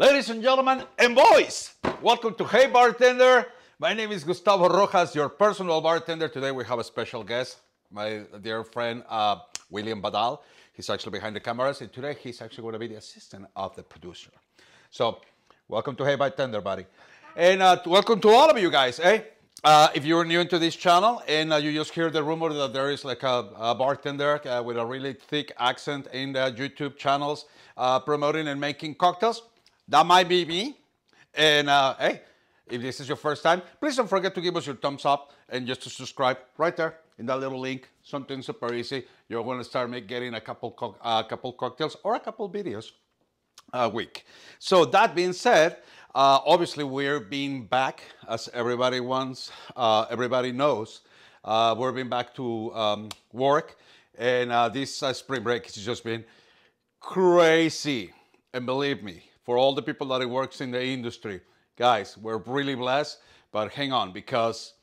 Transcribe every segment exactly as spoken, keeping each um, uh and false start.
Ladies and gentlemen and boys, welcome to Hey Bartender. My name is Gustavo Rojas, your personal bartender. Today we have a special guest, my dear friend uh, William Badal. He's actually behind the cameras, and today he's actually going to be the assistant of the producer. So, welcome to Hey Bartender, buddy. And uh, welcome to all of you guys, eh? Uh, if you're new into this channel and uh, you just hear the rumor that there is like a, a bartender uh, with a really thick accent in the YouTube channels uh, promoting and making cocktails, that might be me. And uh, hey, if this is your first time, please don't forget to give us your thumbs up and just to subscribe right there in that little link. Something super easy. You're going to start getting a couple co uh, couple cocktails or a couple videos a week. So that being said, uh, obviously we're being back, as everybody wants, uh, everybody knows, uh, we're being back to um, work, and uh, this uh, spring break has just been crazy. And believe me, for all the people that works in the industry, guys, we're really blessed, but hang on, because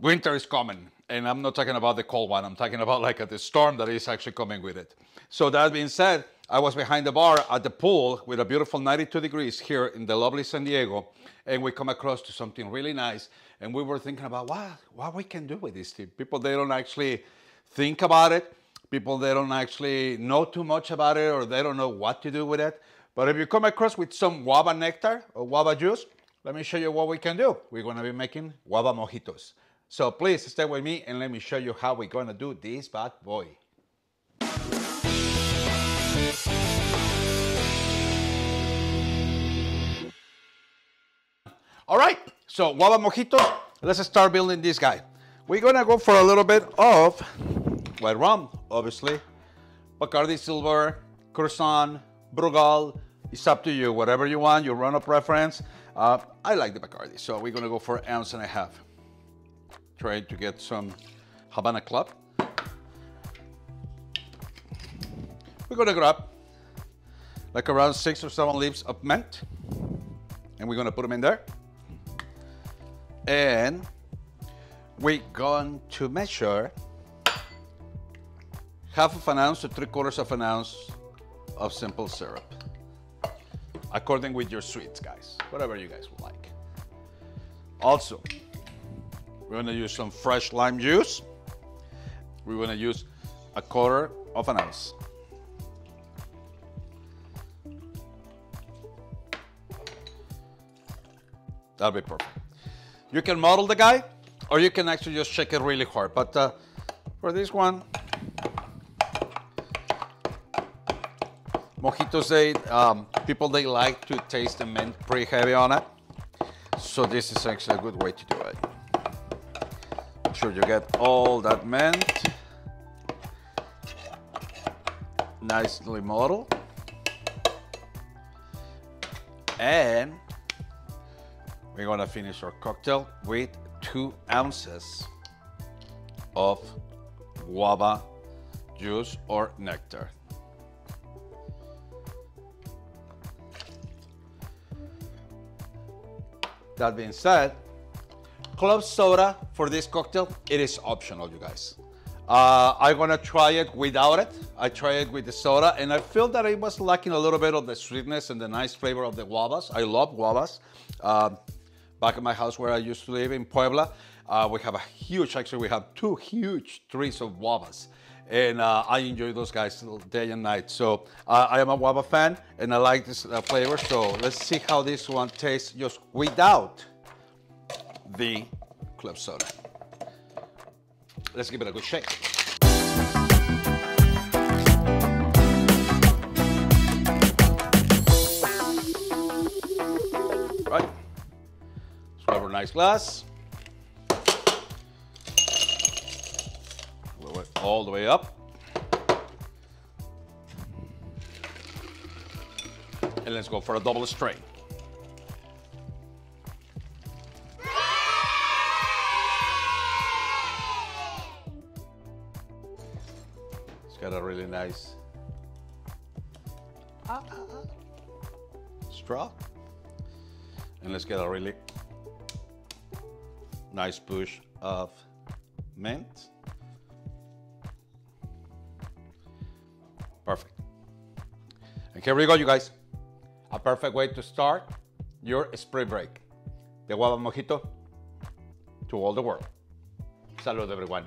winter is coming, and I'm not talking about the cold one. I'm talking about like a, the storm that is actually coming with it. So that being said, I was behind the bar at the pool with a beautiful ninety-two degrees here in the lovely San Diego, and we come across to something really nice, and we were thinking about what, what we can do with this thing. People, they don't actually think about it. People, they don't actually know too much about it, or they don't know what to do with it. But if you come across with some guava nectar or guava juice, let me show you what we can do. We're going to be making guava mojitos. So please stay with me and let me show you how we're going to do this bad boy. All right, so guava mojitos, let's start building this guy. We're going to go for a little bit of white rum, obviously. Bacardi Silver, Cruzan, Brugal, it's up to you, whatever you want, your run of preference. Uh, I like the Bacardi, so we're gonna go for an ounce and a half. Trying to get some Havana Club. We're gonna grab like around six or seven leaves of mint, and we're gonna put them in there. And we're going to measure half of an ounce to three quarters of an ounce of simple syrup, according with your sweets, guys, whatever you guys would like. Also, we're gonna use some fresh lime juice. We're gonna use a quarter of an ounce. That'll be perfect. You can model the guy, or you can actually just shake it really hard, but uh, for this one, mojitos, they, um, people, they like to taste the mint pretty heavy on it. So this is actually a good way to do it. Make sure you get all that mint nicely modeled. And we're gonna finish our cocktail with two ounces of guava juice or nectar. That being said, club soda for this cocktail, it is optional, you guys. Uh, I'm gonna try it without it. I tried it with the soda, and I feel that it was lacking a little bit of the sweetness and the nice flavor of the guavas. I love guavas. Uh, back at my house where I used to live in Puebla, uh, we have a huge, actually we have two huge trees of guavas. And uh, I enjoy those guys day and night. So uh, I am a guava fan, and I like this uh, flavor. So let's see how this one tastes just without the club soda. Let's give it a good shake. Right, let's grab a nice glass. All the way up, and let's go for a double strain. It's got a really nice straw, and let's get a really nice push of mint. Perfect. And here we go, you guys. A perfect way to start your spring break. The Guava Mojito to all the world. Salud, everyone.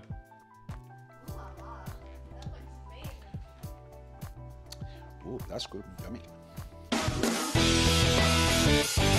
Ooh, that looks amazing. Ooh, that's good, yummy.